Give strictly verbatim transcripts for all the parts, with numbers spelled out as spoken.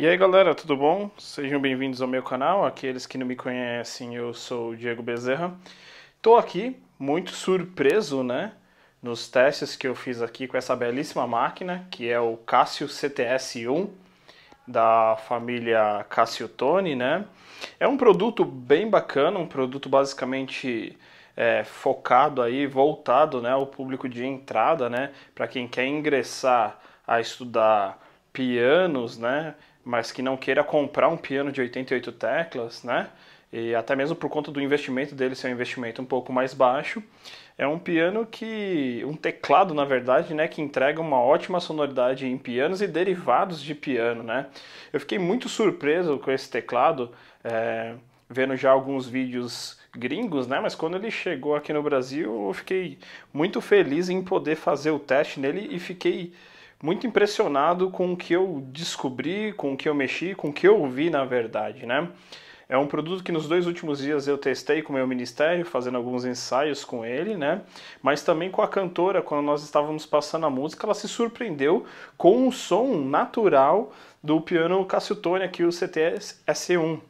E aí galera, tudo bom? Sejam bem-vindos ao meu canal. Aqueles que não me conhecem, eu sou o Diego Bezerra. Tô aqui muito surpreso, né, nos testes que eu fiz aqui com essa belíssima máquina, que é o Casio C T S um da família Casiotone, né? É um produto bem bacana, um produto basicamente é, focado aí, voltado, né, ao público de entrada, né, para quem quer ingressar a estudar pianos, né, mas que não queira comprar um piano de oitenta e oito teclas, né? E até mesmo por conta do investimento dele ser um investimento um pouco mais baixo. É um piano que... um teclado, na verdade, né? Que entrega uma ótima sonoridade em pianos e derivados de piano, né? Eu fiquei muito surpreso com esse teclado, é, vendo já alguns vídeos gringos, né? Mas quando ele chegou aqui no Brasil, eu fiquei muito feliz em poder fazer o teste nele e fiquei muito impressionado com o que eu descobri, com o que eu mexi, com o que eu vi, na verdade, né? É um produto que nos dois últimos dias eu testei com o meu ministério, fazendo alguns ensaios com ele, né? Mas também com a cantora, quando nós estávamos passando a música, ela se surpreendeu com o som natural do piano Casiotone aqui, o C T S um,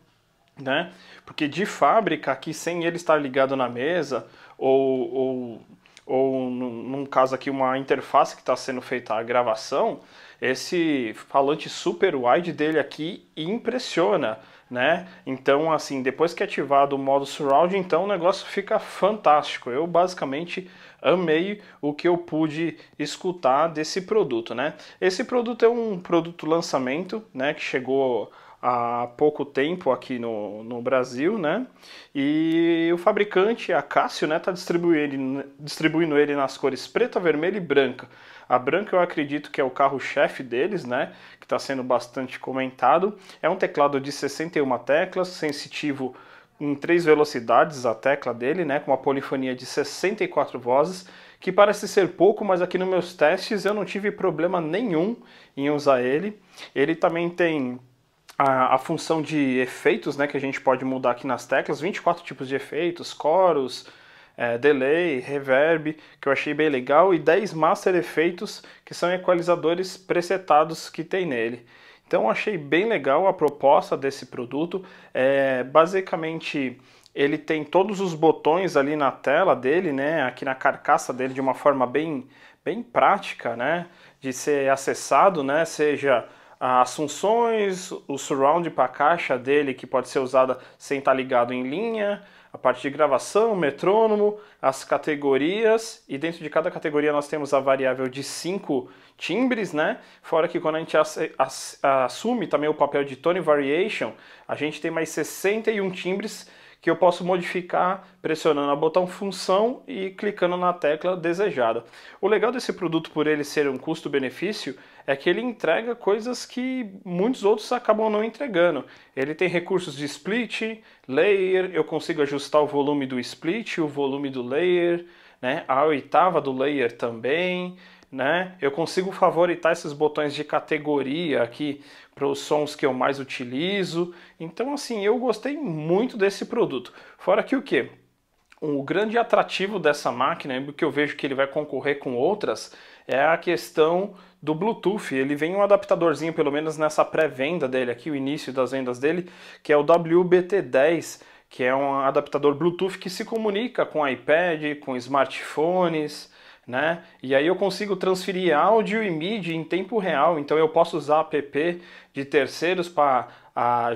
né? Porque de fábrica, aqui sem ele estar ligado na mesa, ou... ou ou num caso aqui uma interface que está sendo feita a gravação, esse falante super wide dele aqui impressiona, né? Então assim, depois que ativado o modo surround, então o negócio fica fantástico. Eu basicamente amei o que eu pude escutar desse produto, né? Esse produto é um produto lançamento, né? Que chegou há pouco tempo aqui no, no Brasil, né? E o fabricante, a Casio, né, tá distribuindo, distribuindo ele nas cores preta, vermelha e branca. A branca eu acredito que é o carro-chefe deles, né? Que está sendo bastante comentado. É um teclado de sessenta e uma teclas, sensitivo em três velocidades a tecla dele, né? Com uma polifonia de sessenta e quatro vozes, que parece ser pouco, mas aqui nos meus testes eu não tive problema nenhum em usar ele. Ele também tem A, a função de efeitos, né, que a gente pode mudar aqui nas teclas, vinte e quatro tipos de efeitos, coros, é, delay, reverb, que eu achei bem legal, e dez master efeitos, que são equalizadores presetados que tem nele. Então achei bem legal a proposta desse produto. É, basicamente ele tem todos os botões ali na tela dele, né, aqui na carcaça dele, de uma forma bem, bem prática, né, de ser acessado, né, seja as funções, o surround para a caixa dele, que pode ser usada sem estar ligado em linha, a parte de gravação, metrônomo, as categorias, e dentro de cada categoria nós temos a variável de cinco timbres, né? Fora que quando a gente assume também o papel de tone variation, a gente tem mais sessenta e um timbres que eu posso modificar pressionando o botão função e clicando na tecla desejada. O legal desse produto, por ele ser um custo-benefício, é que ele entrega coisas que muitos outros acabam não entregando. Ele tem recursos de split, layer, eu consigo ajustar o volume do split, o volume do layer, né? A oitava do layer também, né? Eu consigo favoritar esses botões de categoria aqui para os sons que eu mais utilizo. Então assim, eu gostei muito desse produto. Fora que o que? O grande atrativo dessa máquina, porque eu vejo que ele vai concorrer com outras, é a questão do Bluetooth. Ele vem um adaptadorzinho, pelo menos nessa pré-venda dele aqui, o início das vendas dele, que é o W B T dez, que é um adaptador Bluetooth que se comunica com iPad, com smartphones, né? E aí eu consigo transferir áudio e M I D I em tempo real, então eu posso usar app de terceiros para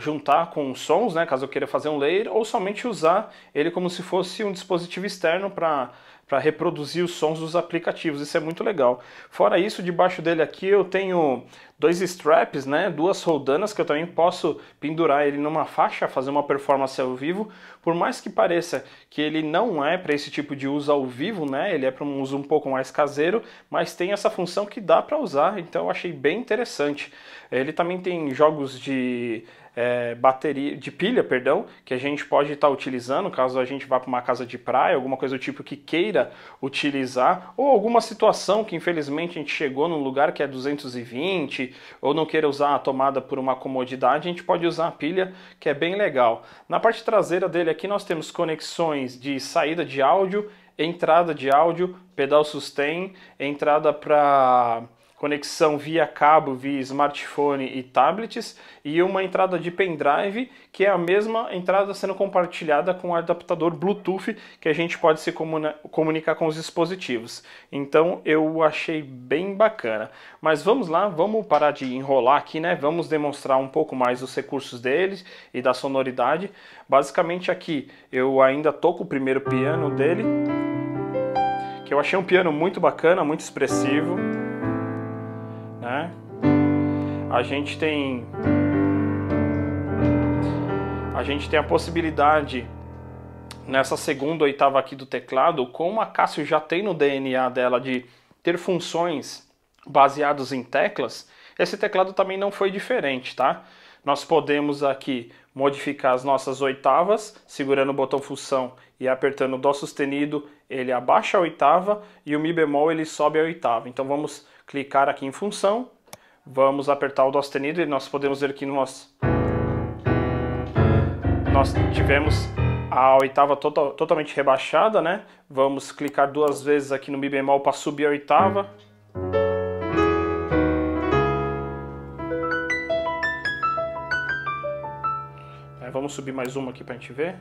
juntar com sons, né, caso eu queira fazer um layer, ou somente usar ele como se fosse um dispositivo externo para para reproduzir os sons dos aplicativos. Isso é muito legal. Fora isso, debaixo dele aqui eu tenho dois straps, né, duas roldanas, que eu também posso pendurar ele numa faixa, fazer uma performance ao vivo. Por mais que pareça que ele não é para esse tipo de uso ao vivo, né, ele é para um uso um pouco mais caseiro, mas tem essa função que dá para usar, então eu achei bem interessante. Ele também tem jogos de É, bateria de pilha, perdão, que a gente pode estar tá utilizando caso a gente vá para uma casa de praia, alguma coisa do tipo que queira utilizar, ou alguma situação que infelizmente a gente chegou num lugar que é duzentos e vinte ou não queira usar a tomada por uma comodidade, a gente pode usar a pilha, que é bem legal. Na parte traseira dele aqui nós temos conexões de saída de áudio, entrada de áudio, pedal sustain, entrada para conexão via cabo, via smartphone e tablets, e uma entrada de pendrive, que é a mesma entrada sendo compartilhada com o adaptador Bluetooth, que a gente pode se comuni- comunicar com os dispositivos. Então eu achei bem bacana. Mas vamos lá, vamos parar de enrolar aqui, né? Vamos demonstrar um pouco mais os recursos deles e da sonoridade. Basicamente aqui eu ainda toco o primeiro piano dele, que eu achei um piano muito bacana, muito expressivo, né? A gente tem a gente tem a possibilidade nessa segunda oitava aqui do teclado, como a Casio já tem no D N A dela de ter funções baseadas em teclas, esse teclado também não foi diferente, tá? Nós podemos aqui modificar as nossas oitavas, segurando o botão função e apertando o Dó sustenido, ele abaixa a oitava e o Mi bemol ele sobe a oitava. Então vamos clicar aqui em função, vamos apertar o Dó sustenido e nós podemos ver que nós, nós tivemos a oitava total, totalmente rebaixada, né? Vamos clicar duas vezes aqui no Mi bemol para subir a oitava. Vamos subir mais uma aqui para a gente ver.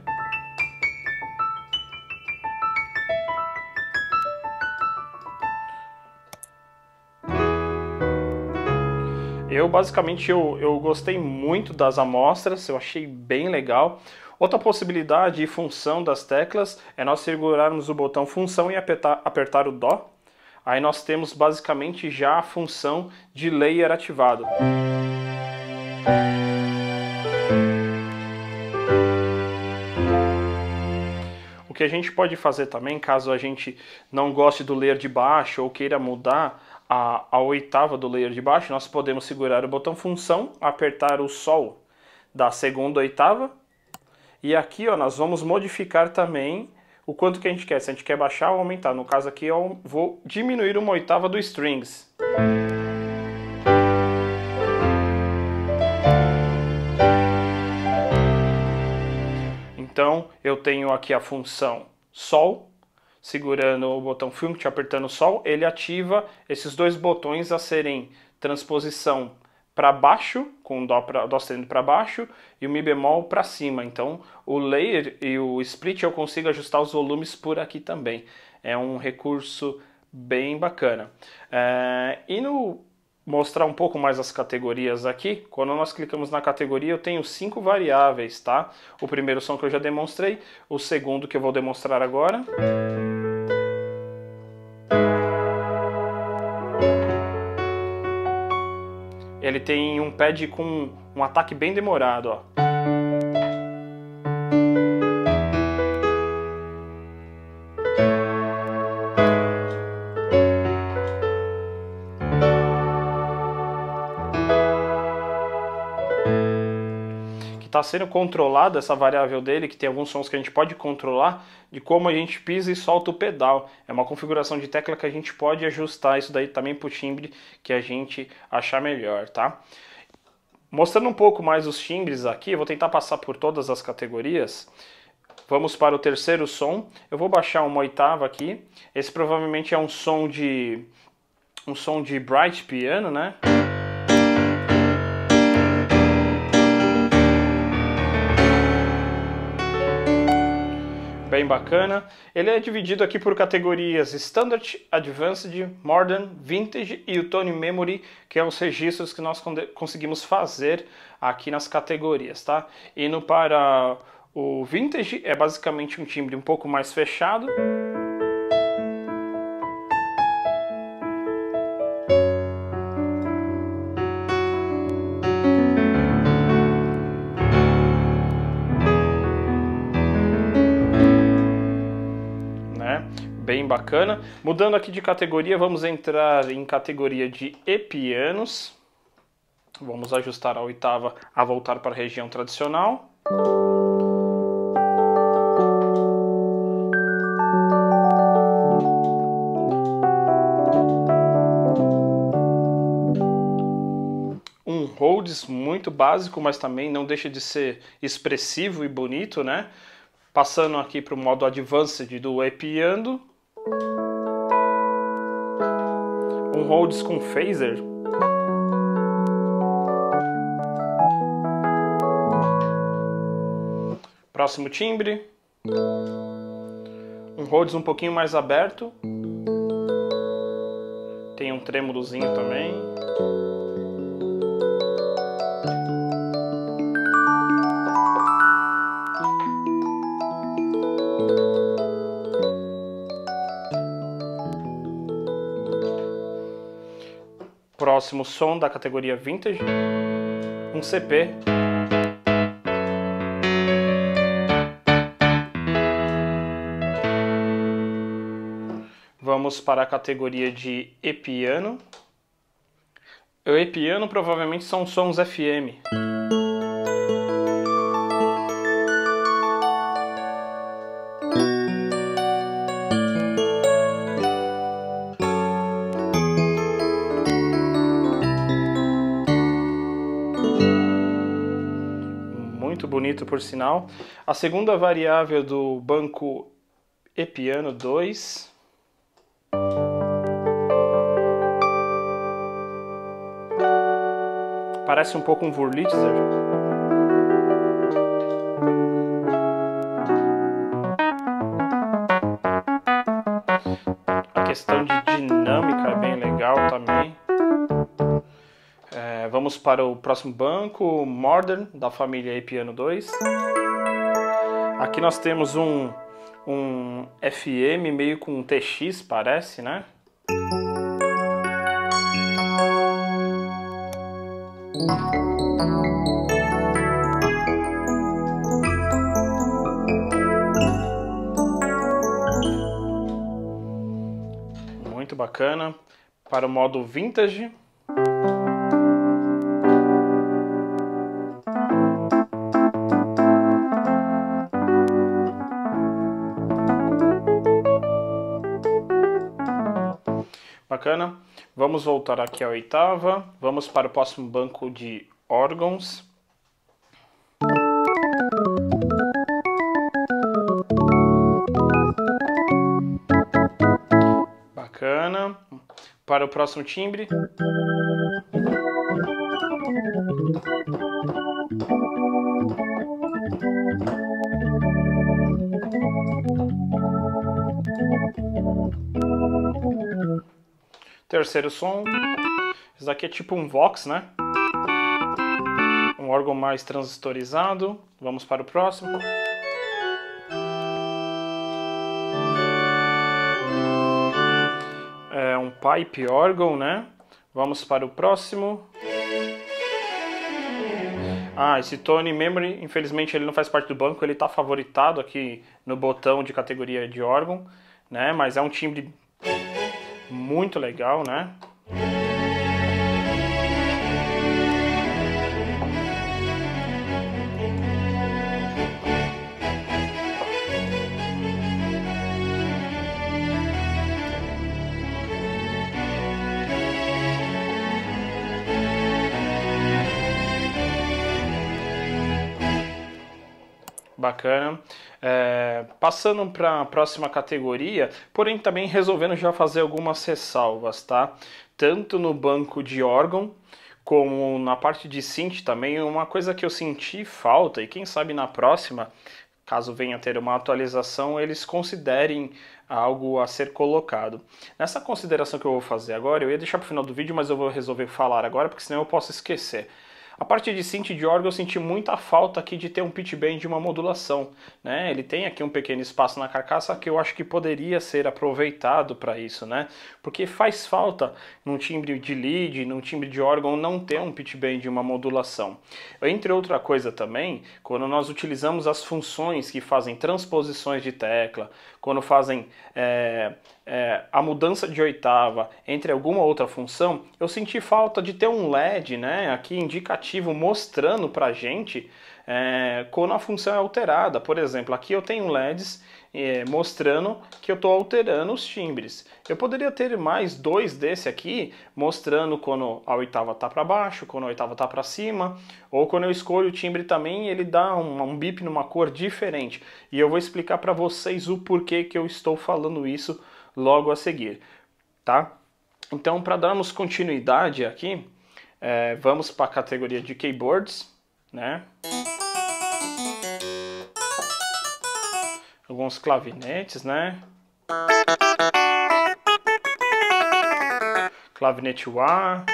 Eu basicamente eu, eu gostei muito das amostras, eu achei bem legal. Outra possibilidade e função das teclas é nós segurarmos o botão função e apertar, apertar o Dó. Aí nós temos basicamente já a função de layer ativado. O que a gente pode fazer também, caso a gente não goste do layer de baixo ou queira mudar a, a oitava do layer de baixo, nós podemos segurar o botão função, apertar o Sol da segunda oitava, e aqui ó, nós vamos modificar também o quanto que a gente quer, se a gente quer baixar ou aumentar. No caso aqui eu vou diminuir uma oitava do strings. Então eu tenho aqui a função Sol, segurando o botão Function, apertando o Sol, ele ativa esses dois botões a serem transposição para baixo, com o Dó, pra, Dó sustenido para baixo e o Mi bemol para cima. Então o Layer e o Split eu consigo ajustar os volumes por aqui também. É um recurso bem bacana. É, e no mostrar um pouco mais as categorias aqui, quando nós clicamos na categoria eu tenho cinco variáveis, tá? O primeiro som que eu já demonstrei, o segundo que eu vou demonstrar agora, ele tem um pad com um ataque bem demorado, ó. Está sendo controlada essa variável dele, que tem alguns sons que a gente pode controlar, de como a gente pisa e solta o pedal. É uma configuração de tecla que a gente pode ajustar isso daí também para o timbre que a gente achar melhor, tá? Mostrando um pouco mais os timbres aqui, eu vou tentar passar por todas as categorias. Vamos para o terceiro som. Eu vou baixar uma oitava aqui. Esse provavelmente é um som de, um som de bright piano, né? Bem bacana. Ele é dividido aqui por categorias Standard, Advanced, Modern, Vintage e o Tone Memory, que é os registros que nós conseguimos fazer aqui nas categorias, tá? Indo para o Vintage, é basicamente um timbre um pouco mais fechado. Bem bacana. Mudando aqui de categoria, vamos entrar em categoria de E-pianos. Vamos ajustar a oitava a voltar para a região tradicional. Um holds muito básico, mas também não deixa de ser expressivo e bonito, né? Passando aqui para o modo Advanced do E-piano. Um com holds com phaser. Próximo timbre. Um holds um pouquinho mais aberto. Tem um trêmulozinho também. Próximo som da categoria Vintage, um C P. Vamos para a categoria de E-piano. O E-piano provavelmente são sons F M. Muito bonito, por sinal. A segunda variável do banco E-piano dois. Parece um pouco um Wurlitzer. A questão de dinâmica é bem legal também. É, vamos para o próximo banco, Modern, da família E-Piano dois. Aqui nós temos um, um F M meio com um T X, parece, né? Muito bacana. Para o modo vintage, bacana. Vamos voltar aqui à oitava. Vamos para o próximo banco de órgãos. Bacana. Para o próximo timbre. Terceiro som. Esse daqui é tipo um Vox, né? Um órgão mais transistorizado. Vamos para o próximo. É um pipe órgão, né? Vamos para o próximo. Ah, esse Tone Memory, infelizmente ele não faz parte do banco, ele está favoritado aqui no botão de categoria de órgão, né? Mas é um timbre muito legal, né? Bacana. É, passando para a próxima categoria, porém também resolvendo já fazer algumas ressalvas, tá? Tanto no banco de órgão, como na parte de synth também. Uma coisa que eu senti falta, e quem sabe na próxima, caso venha ter uma atualização, eles considerem algo a ser colocado. Nessa consideração que eu vou fazer agora, eu ia deixar para o final do vídeo, mas eu vou resolver falar agora, porque senão eu posso esquecer. A parte de synth de órgão eu senti muita falta aqui de ter um pitch bend de uma modulação, né? Ele tem aqui um pequeno espaço na carcaça que eu acho que poderia ser aproveitado para isso, né? Porque faz falta num timbre de lead, num timbre de órgão não ter um pitch bend de uma modulação. Entre outra coisa também, quando nós utilizamos as funções que fazem transposições de tecla, quando fazem é, é, a mudança de oitava entre alguma outra função, eu senti falta de ter um L E D, né? Aqui indicativo, mostrando pra gente é, quando a função é alterada. Por exemplo, aqui eu tenho L E Ds é, mostrando que eu estou alterando os timbres. Eu poderia ter mais dois desse aqui, mostrando quando a oitava tá para baixo, quando a oitava tá para cima, ou quando eu escolho o timbre também, ele dá um, um bip numa cor diferente. E eu vou explicar para vocês o porquê que eu estou falando isso logo a seguir, tá? Então, para darmos continuidade aqui, é, vamos para a categoria de keyboards, né? Alguns clavinetes, né? Clavinete U A.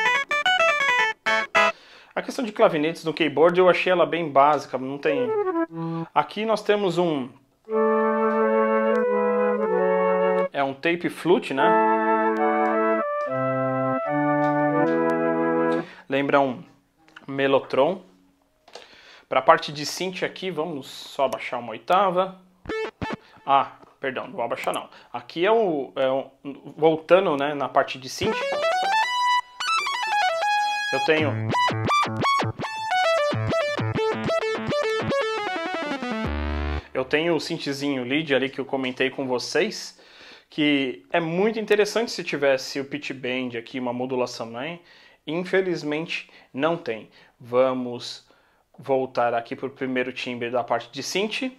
A questão de clavinetes no keyboard eu achei ela bem básica, não tem... Aqui nós temos um... É um tape flute, né? Lembra um melotron. Para a parte de synth aqui, vamos só abaixar uma oitava. Ah, perdão, não vou abaixar não. Aqui é o... É o voltando, né, na parte de synth. Eu tenho... Eu tenho o synthzinho lead ali que eu comentei com vocês, que é muito interessante se tivesse o pitch bend aqui, uma modulação, né? Infelizmente não tem. Vamos voltar aqui para o primeiro timbre da parte de synth.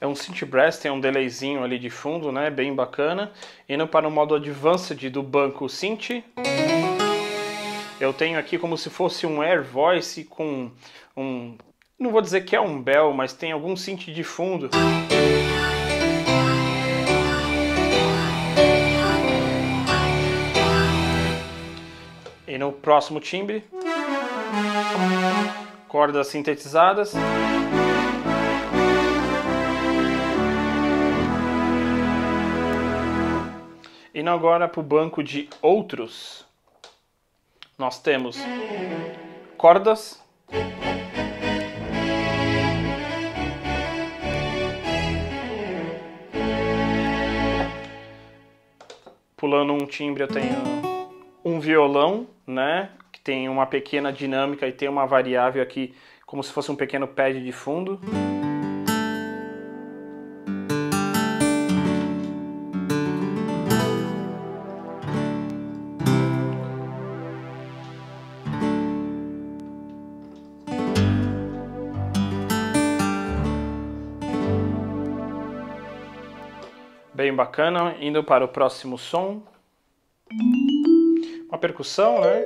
É um synth brass, tem um delayzinho ali de fundo, né? Bem bacana. Indo para o modo advanced do banco synth. Eu tenho aqui como se fosse um air voice com um... Não vou dizer que é um bell, mas tem algum synth de fundo. E no próximo timbre... Cordas sintetizadas. Indo agora para o banco de outros, nós temos cordas, pulando um timbre eu tenho um violão, né, que tem uma pequena dinâmica e tem uma variável aqui como se fosse um pequeno pad de fundo. Bem bacana, indo para o próximo som, uma percussão, né?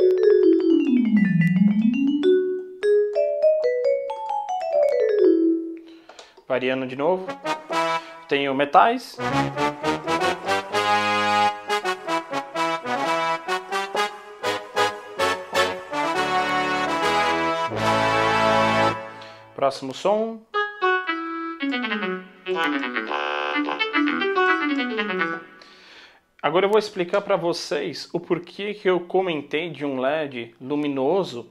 Variando de novo, tenho metais, próximo som. Agora eu vou explicar para vocês o porquê que eu comentei de um L E D luminoso,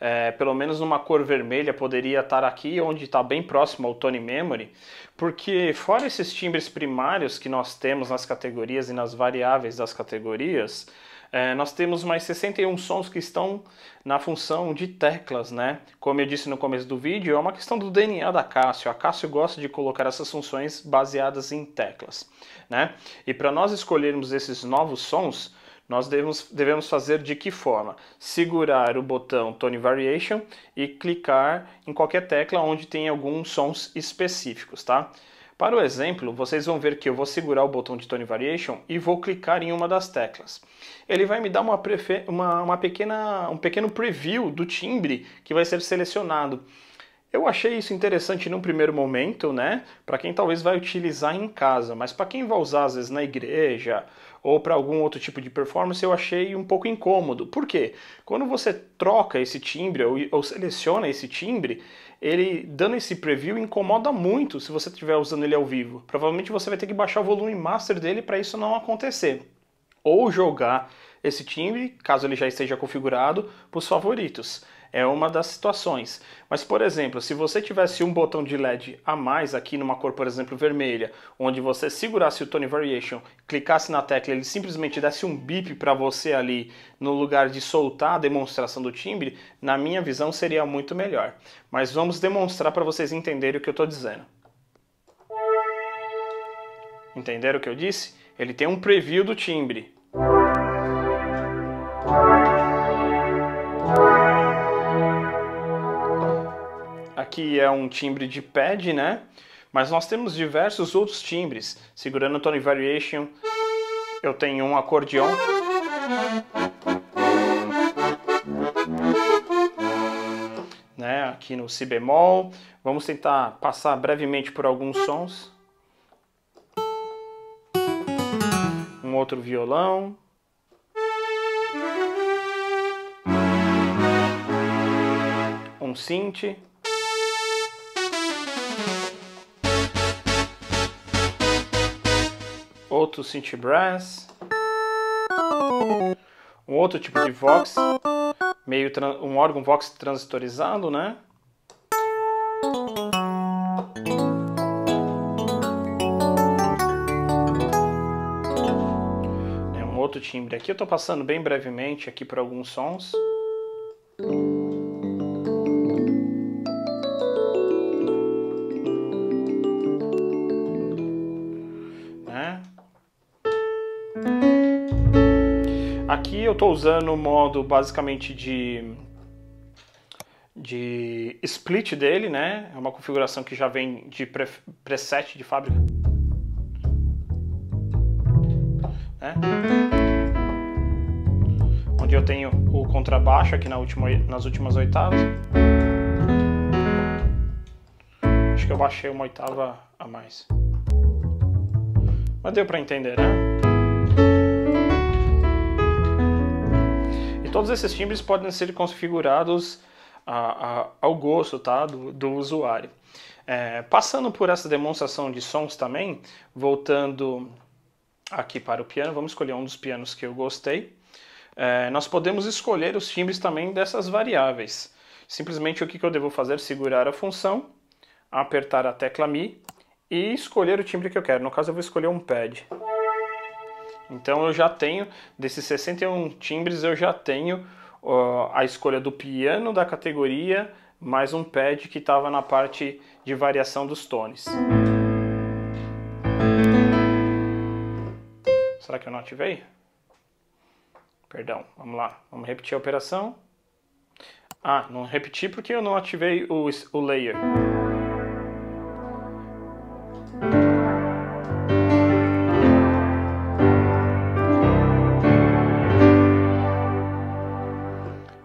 é, pelo menos numa cor vermelha, poderia estar aqui, onde está bem próximo ao Tone Memory, porque fora esses timbres primários que nós temos nas categorias e nas variáveis das categorias, é, nós temos mais sessenta e um sons que estão na função de teclas, né? Como eu disse no começo do vídeo, é uma questão do D N A da Casio. A Casio gosta de colocar essas funções baseadas em teclas, né? E para nós escolhermos esses novos sons, nós devemos, devemos fazer de que forma? Segurar o botão Tone Variation e clicar em qualquer tecla onde tem alguns sons específicos, tá? Para o exemplo, vocês vão ver que eu vou segurar o botão de Tone Variation e vou clicar em uma das teclas. Ele vai me dar uma, uma, uma pequena, um pequeno preview do timbre que vai ser selecionado. Eu achei isso interessante num primeiro momento, né? Para quem talvez vai utilizar em casa, mas para quem vai usar às vezes na igreja ou para algum outro tipo de performance, eu achei um pouco incômodo. Por quê? Quando você troca esse timbre ou, ou seleciona esse timbre, ele dando esse preview incomoda muito se você estiver usando ele ao vivo. Provavelmente você vai ter que baixar o volume master dele para isso não acontecer. Ou jogar esse timbre, caso ele já esteja configurado, para os favoritos. É uma das situações. Mas, por exemplo, se você tivesse um botão de L E D a mais aqui numa cor, por exemplo, vermelha, onde você segurasse o Tone Variation, clicasse na tecla, ele simplesmente desse um bip para você ali, no lugar de soltar a demonstração do timbre, na minha visão seria muito melhor. Mas vamos demonstrar para vocês entenderem o que eu estou dizendo. Entenderam o que eu disse? ele tem um preview do timbre. Aqui é um timbre de pad, né? Mas nós temos diversos outros timbres. Segurando o tone variation, eu tenho um acordeon. Né? Aqui no si bemol. Vamos tentar passar brevemente por alguns sons. Um outro violão. Um synth. Outro synth brass, um outro tipo de vox, meio um órgão vox transitorizado, né? É um outro timbre aqui. Eu estou passando bem brevemente aqui por alguns sons. Aqui eu estou usando o modo basicamente de, de split dele, né? É uma configuração que já vem de pre, preset de fábrica. Né? Onde eu tenho o contrabaixo aqui na última, nas últimas oitavas. Acho que eu baixei uma oitava a mais. Mas deu para entender, né? Todos esses timbres podem ser configurados a, a, ao gosto, tá, do, do usuário. É, passando por essa demonstração de sons também, voltando aqui para o piano, vamos escolher um dos pianos que eu gostei. É, nós podemos escolher os timbres também dessas variáveis. Simplesmente o que, que eu devo fazer? Segurar a função, apertar a tecla Mi e escolher o timbre que eu quero. No caso eu vou escolher um pad. Então eu já tenho, desses sessenta e um timbres, eu já tenho uh, a escolha do piano da categoria, mais um pad que estava na parte de variação dos tones. Será que eu não ativei? Perdão, vamos lá, vamos repetir a operação. Ah, não repeti porque eu não ativei o, o layer.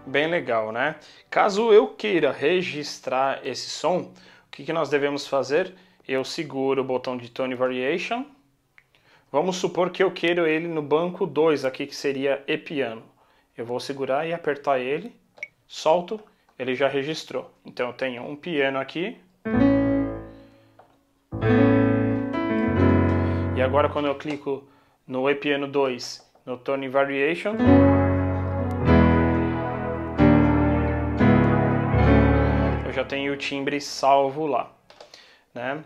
Bem legal, né? Caso eu queira registrar esse som, o que, que nós devemos fazer? Eu seguro o botão de Tone Variation. Vamos supor que eu queira ele no banco dois aqui, que seria E piano. Eu vou segurar e apertar ele, solto, ele já registrou. Então eu tenho um piano aqui. E agora quando eu clico no E piano dois, no Tone Variation... já tenho o timbre salvo lá, né?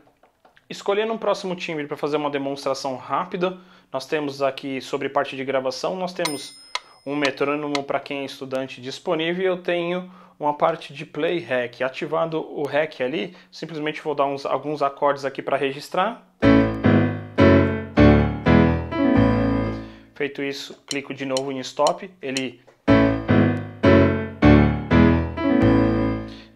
Escolhendo um próximo timbre para fazer uma demonstração rápida, nós temos aqui sobre parte de gravação, nós temos um metrônomo para quem é estudante disponível, eu tenho uma parte de play rec, ativado o rec ali, simplesmente vou dar uns, alguns acordes aqui para registrar. Feito isso, clico de novo em stop, ele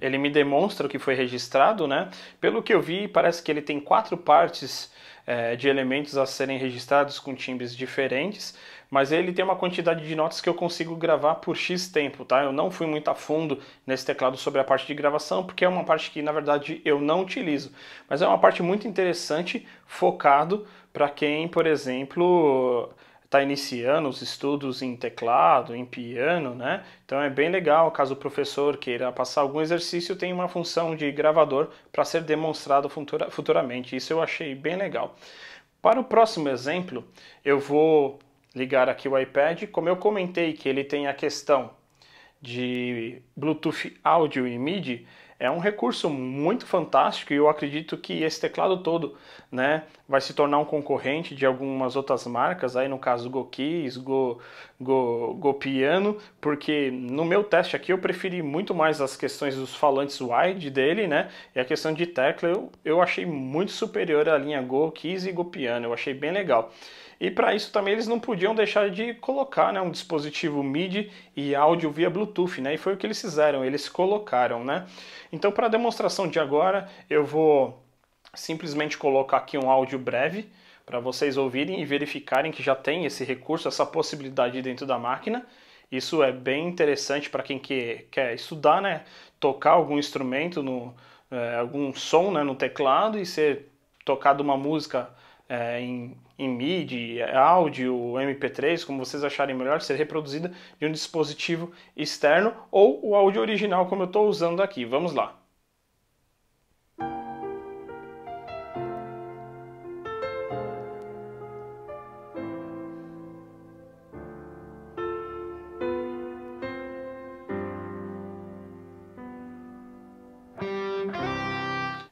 Ele me demonstra o que foi registrado, né? Pelo que eu vi, parece que ele tem quatro partes é, de elementos a serem registrados com timbres diferentes, mas ele tem uma quantidade de notas que eu consigo gravar por X tempo, tá? Eu não fui muito a fundo nesse teclado sobre a parte de gravação, porque é uma parte que, na verdade, eu não utilizo. Mas é uma parte muito interessante, focado para quem, por exemplo... está iniciando os estudos em teclado, em piano, né? Então é bem legal, caso o professor queira passar algum exercício, tem uma função de gravador para ser demonstrado futura, futuramente. Isso eu achei bem legal. Para o próximo exemplo, eu vou ligar aqui o iPad. Como eu comentei que ele tem a questão de Bluetooth áudio e MIDI, é um recurso muito fantástico e eu acredito que esse teclado todo, né, vai se tornar um concorrente de algumas outras marcas, aí no caso Go Keys, Go, Go, Go Piano, porque no meu teste aqui eu preferi muito mais as questões dos falantes wide dele, né, e a questão de tecla eu, eu achei muito superior à linha Go Keys e Go Piano, eu achei bem legal. E para isso também eles não podiam deixar de colocar, né, um dispositivo MIDI e áudio via Bluetooth, né? E foi o que eles fizeram, eles colocaram, né? Então, para a demonstração de agora, eu vou simplesmente colocar aqui um áudio breve para vocês ouvirem e verificarem que já tem esse recurso, essa possibilidade dentro da máquina. Isso é bem interessante para quem que, quer estudar, né? Tocar algum instrumento, no, é, algum som, né, no teclado e ser tocado uma música é, em, em MIDI, áudio, M P três, como vocês acharem melhor, ser reproduzida de um dispositivo externo ou o áudio original, como eu estou usando aqui. Vamos lá.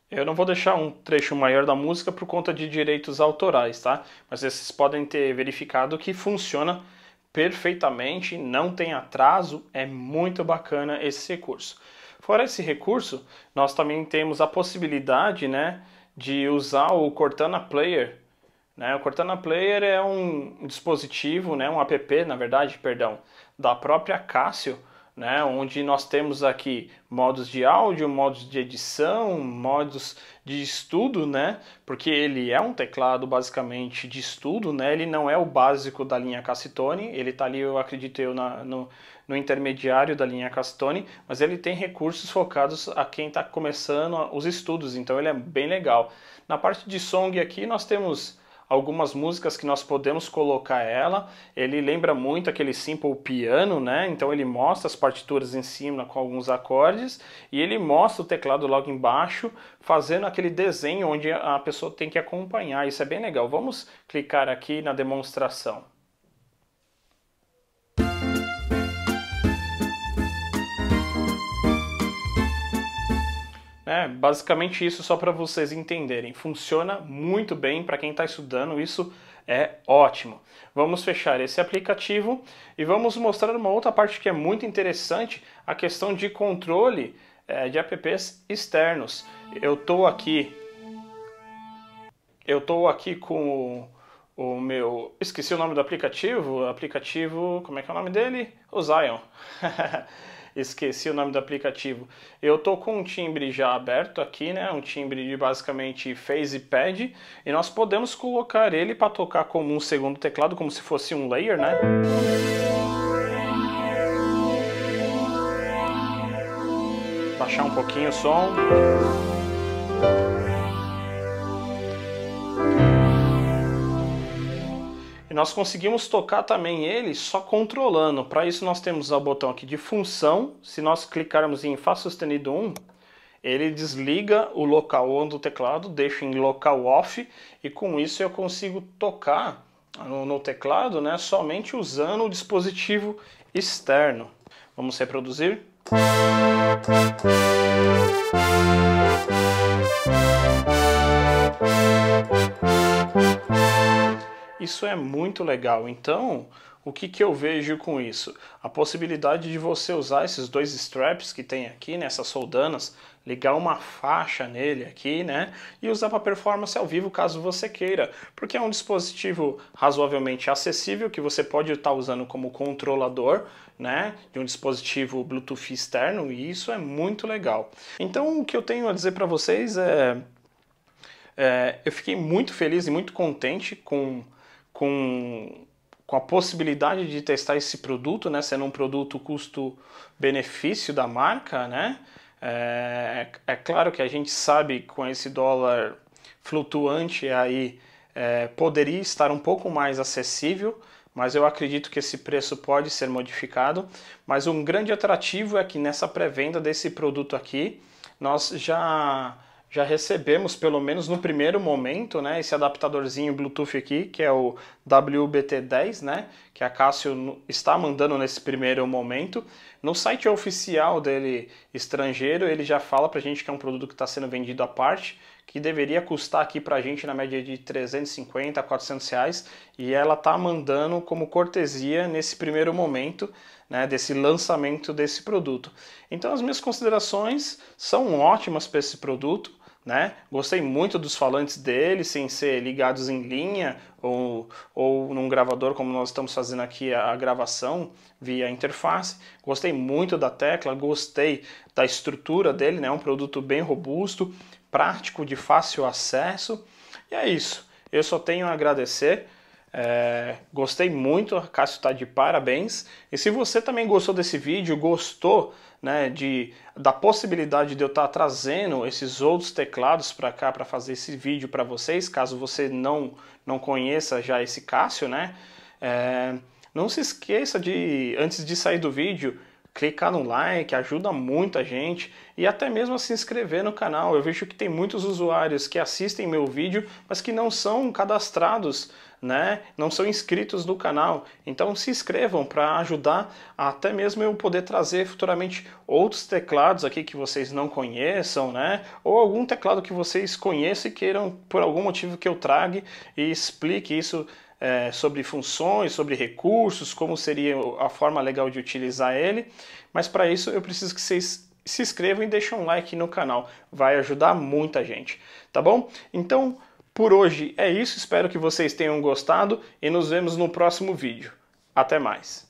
Eu não vou deixar um trecho maior da música por conta de direitos autorais, tá? Mas vocês podem ter verificado que funciona perfeitamente, não tem atraso, é muito bacana esse recurso. Fora esse recurso, nós também temos a possibilidade, né, de usar o Chordana Player. Né? O Chordana Player é um dispositivo, né, um app, na verdade, perdão, da própria Casio, né, onde nós temos aqui modos de áudio, modos de edição, modos de estudo, né, porque ele é um teclado basicamente de estudo, né, ele não é o básico da linha Casiotone, ele está ali, eu acredito eu, na, no, no intermediário da linha Casiotone, mas ele tem recursos focados a quem está começando os estudos, então ele é bem legal. Na parte de song aqui nós temos algumas músicas que nós podemos colocar ela, ele lembra muito aquele Simple Piano, né? Então ele mostra as partituras em cima com alguns acordes e ele mostra o teclado logo embaixo fazendo aquele desenho onde a pessoa tem que acompanhar, isso é bem legal. Vamos clicar aqui na demonstração. É, basicamente isso só para vocês entenderem, funciona muito bem para quem está estudando, isso é ótimo. Vamos fechar esse aplicativo e vamos mostrar uma outra parte que é muito interessante, a questão de controle é, de apps externos. Eu tô aqui, eu tô aqui com o, o meu, esqueci o nome do aplicativo, aplicativo, como é que é o nome dele? O Zion. Esqueci o nome do aplicativo. Eu tô com um timbre já aberto aqui, né? Um timbre de basicamente phase pad. E nós podemos colocar ele para tocar como um segundo teclado, como se fosse um layer, né? Baixar um pouquinho o som. Nós conseguimos tocar também ele só controlando. Para isso nós temos o botão aqui de função. Se nós clicarmos em Fá sustenido um, ele desliga o local on do teclado, deixa em local off e com isso eu consigo tocar no, no teclado, né, somente usando o dispositivo externo. Vamos reproduzir. Isso é muito legal. Então, o que que eu vejo com isso? A possibilidade de você usar esses dois straps que tem aqui, né, essas soldanas, ligar uma faixa nele aqui, né, e usar para performance ao vivo caso você queira, porque é um dispositivo razoavelmente acessível que você pode estar usando como controlador, né, de um dispositivo Bluetooth externo, e isso é muito legal. Então, o que eu tenho a dizer para vocês é, é, eu fiquei muito feliz e muito contente com Com, com a possibilidade de testar esse produto, né, sendo um produto custo-benefício da marca, né? É, é claro que a gente sabe, com esse dólar flutuante aí, é, poderia estar um pouco mais acessível, mas eu acredito que esse preço pode ser modificado. Mas um grande atrativo é que nessa pré-venda desse produto aqui, nós já... Já recebemos, pelo menos no primeiro momento, né, esse adaptadorzinho Bluetooth aqui, que é o W B T dez, né, que a Casio está mandando nesse primeiro momento. No site oficial dele, estrangeiro, ele já fala pra gente que é um produto que está sendo vendido à parte, que deveria custar aqui pra gente na média de trezentos e cinquenta a quatrocentos reais, e ela tá mandando como cortesia nesse primeiro momento, né, desse lançamento desse produto. Então as minhas considerações são ótimas para esse produto, né? Gostei muito dos falantes dele, sem ser ligados em linha ou, ou num gravador, como nós estamos fazendo aqui a gravação via interface. Gostei muito da tecla, gostei da estrutura dele, né? Um produto bem robusto, prático, de fácil acesso. E é isso, eu só tenho a agradecer. É, gostei muito, a Casio está de parabéns. E se você também gostou desse vídeo, gostou, né, de, da possibilidade de eu estar trazendo esses outros teclados para cá para fazer esse vídeo para vocês, caso você não, não conheça já esse Casio, né, é, não se esqueça de, antes de sair do vídeo, clicar no like, ajuda muita gente, e até mesmo a se inscrever no canal. Eu vejo que tem muitos usuários que assistem meu vídeo, mas que não são cadastrados, né? Não são inscritos no canal. Então se inscrevam para ajudar até mesmo eu poder trazer futuramente outros teclados aqui que vocês não conheçam, né? Ou algum teclado que vocês conheçam e queiram por algum motivo que eu traga e explique isso. É, sobre funções, sobre recursos, como seria a forma legal de utilizar ele, mas para isso eu preciso que vocês se inscrevam e deixem um like no canal, vai ajudar muita gente, tá bom? Então, por hoje é isso, espero que vocês tenham gostado e nos vemos no próximo vídeo. Até mais!